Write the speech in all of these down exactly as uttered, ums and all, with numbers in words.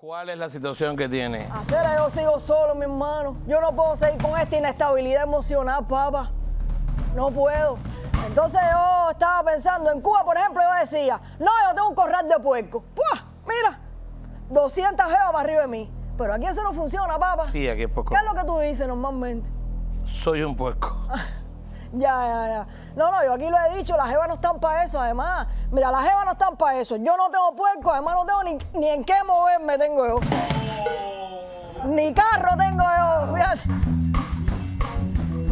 ¿Cuál es la situación que tiene? Aceres, yo sigo solo, mi hermano. Yo no puedo seguir con esta inestabilidad emocional, papá. No puedo. Entonces yo estaba pensando, en Cuba, por ejemplo, yo decía, no, yo tengo un corral de puerco. ¡Puah! Mira, doscientas jevas para arriba de mí. Pero aquí eso no funciona, papá. Sí, aquí es puerco. ¿Qué es lo que tú dices normalmente? Soy un puerco. Ya, ya, ya. No, no, yo aquí lo he dicho, las jevas no están para eso, además. Mira, las jevas no están para eso. Yo no tengo puerco, además no tengo ni, ni en qué moverme tengo yo. Ni carro tengo yo, fíjate.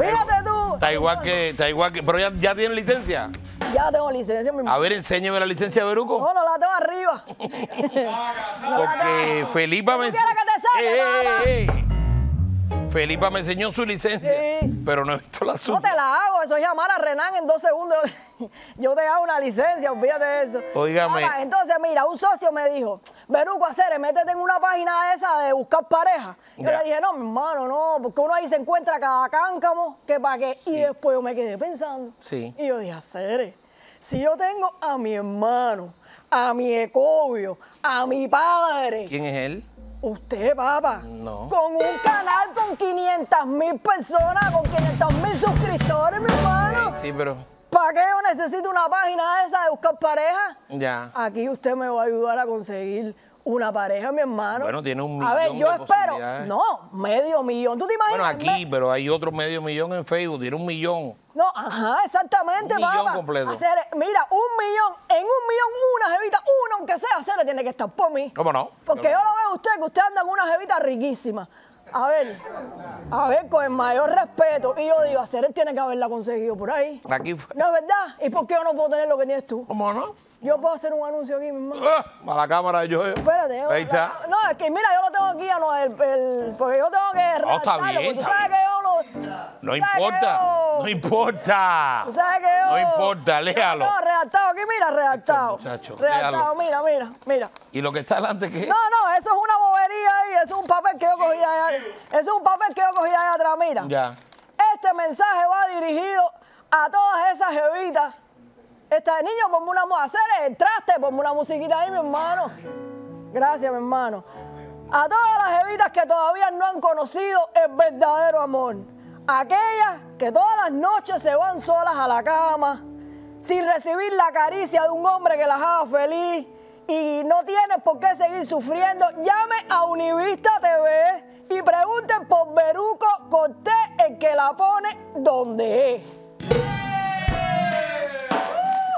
Fíjate tú. Está igual que, está igual que, pero ya, ya tienen licencia. Ya tengo licencia, mi hermano. A ver, enséñame la licencia de Beruco. No, no la tengo arriba. No, porque Felipa me... ¿Quieres que te saque? Ey, ey, ey. Felipa me enseñó su licencia, sí, pero no he visto la suya. No te la hago, eso es llamar a Renan en dos segundos. Yo te hago una licencia, olvídate de eso. Oígame. Ahora, entonces, mira, un socio me dijo, Beruco, Aceres, métete en una página esa de buscar pareja. Yo ya le dije, no, mi hermano, no, porque uno ahí se encuentra cada cáncamo, que para qué. Sí. Y después yo me quedé pensando. Sí. Y yo dije, Aceres, si yo tengo a mi hermano, a mi ecobio, a mi padre. ¿Quién es él? Usted, papá, no. Con un canal con quinientas mil personas, con quinientos mil suscriptores, mi hermano. Sí, sí, pero... ¿Para qué yo necesito una página esa de buscar pareja? Ya. Aquí usted me va a ayudar a conseguir una pareja, mi hermano. Bueno, tiene un millón. A ver, yo de espero... No, medio millón. ¿Tú te imaginas? Bueno, aquí, me... pero hay otro medio millón en Facebook, tiene un millón. No, ajá, exactamente, un papá. Un millón completo. Aceres, mira, un millón, en un millón una jevita, una aunque sea, Aceres tiene que estar por mí. ¿Cómo no? Porque ¿Cómo? yo lo veo a usted, que usted anda con una jevita riquísima. A ver, a ver, con el mayor respeto. Y yo digo, Aceres tiene que haberla conseguido por ahí. Aquí fue. ¿No es verdad? ¿Y por qué yo no puedo tener lo que tienes tú? ¿Cómo no? Yo puedo hacer un anuncio aquí, mi hermano. Ah, a la cámara yo. Espérate. Ahí está. La... No, es que mira, yo lo tengo aquí, no, el, el... porque yo tengo que... No, está bien, porque tú está sabes bien. que yo... No importa, yo... no importa, no importa, yo... no importa, léalo. No, redactado, aquí mira, redactado, muchacho, redactado, léalo. mira, mira, mira. ¿Y lo que está delante qué? No, no, eso es una bobería ahí, eso es un papel que yo cogí allá, eso es un papel que yo cogí allá atrás, mira. Ya. Este mensaje va dirigido a todas esas jevitas. Esta de niño, ponme una música, Aceres, el traste, ponme una musiquita ahí, mi hermano. Gracias, mi hermano. A todas las jevitas que todavía no han conocido el verdadero amor. Aquellas que todas las noches se van solas a la cama, sin recibir la caricia de un hombre que las haga feliz y no tienen por qué seguir sufriendo, llame a Univista T V y pregunten por Beruco Cortés, el que la pone donde es. Uh,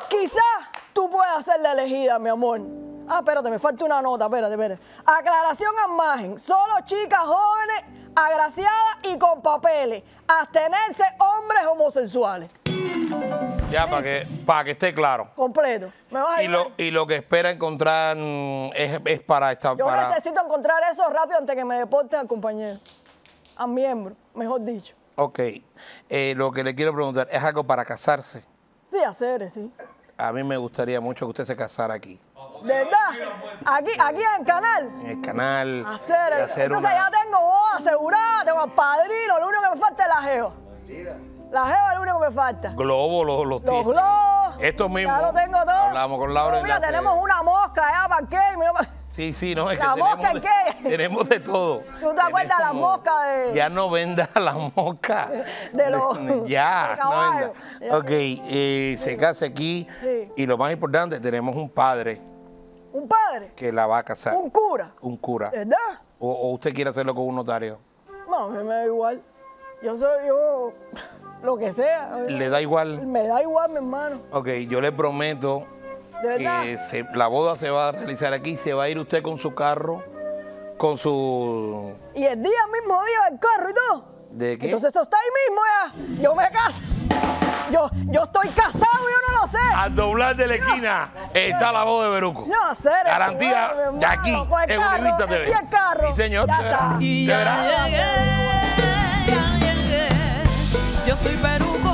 quizás tú puedas ser la elegida, mi amor. Ah, espérate, me falta una nota, espérate, espérate. Aclaración a margen, solo chicas jóvenes, agraciadas y con papeles, abstenerse hombres homosexuales. Ya, para que, para que esté claro. Completo. ¿Me vas a y, lo, y lo que espera encontrar es, es para esta... Yo para... necesito encontrar eso rápido antes que me deporte al compañero, al miembro, mejor dicho. Ok. Eh, lo que le quiero preguntar, ¿es algo para casarse? Sí, Aceres, sí. A mí me gustaría mucho que usted se casara aquí. ¿Verdad? Aquí, aquí en el canal. En el canal. Hacer, hacer entonces una... ya tengo voz asegurada, tengo al padrino, lo único que me falta es la jeva. Mentira. La jeva es lo único que me falta. Globo, los, los tíos. Los globos. Estos mismos. Ya lo tengo todo. Hablamos con Laura. No, mira, la tenemos serie. una mosca allá para qué. Mira, para... Sí, sí, no, es la que mosca tenemos, ¿qué? Tenemos de todo. ¿Tú te acuerdas de las moscas de...? Ya no vendas las moscas. De los... Ya, de no vendas. Ya. Ok, eh, sí. se casa aquí sí. y lo más importante, tenemos un padre. ¿Un padre? Que la va a casar. ¿Un cura? Un cura. ¿Verdad? ¿O, o usted quiere hacerlo con un notario? No, me da igual. Yo soy yo, lo que sea. ¿Le da igual? Me da igual, mi hermano. Ok, yo le prometo que se, la boda se va a realizar aquí, se va a ir usted con su carro, con su... Y el día, mismo día, el carro y todo. ¿De qué? Entonces eso está ahí mismo ya. Yo me caso. Yo, yo estoy casado, yo no lo sé. Al doblar de la esquina no, está la voz de Beruco. No, sé. Garantía bueno, de aquí, en Univista T V. Y el carro. Sí, señor. Ya está. Yo soy Beruco.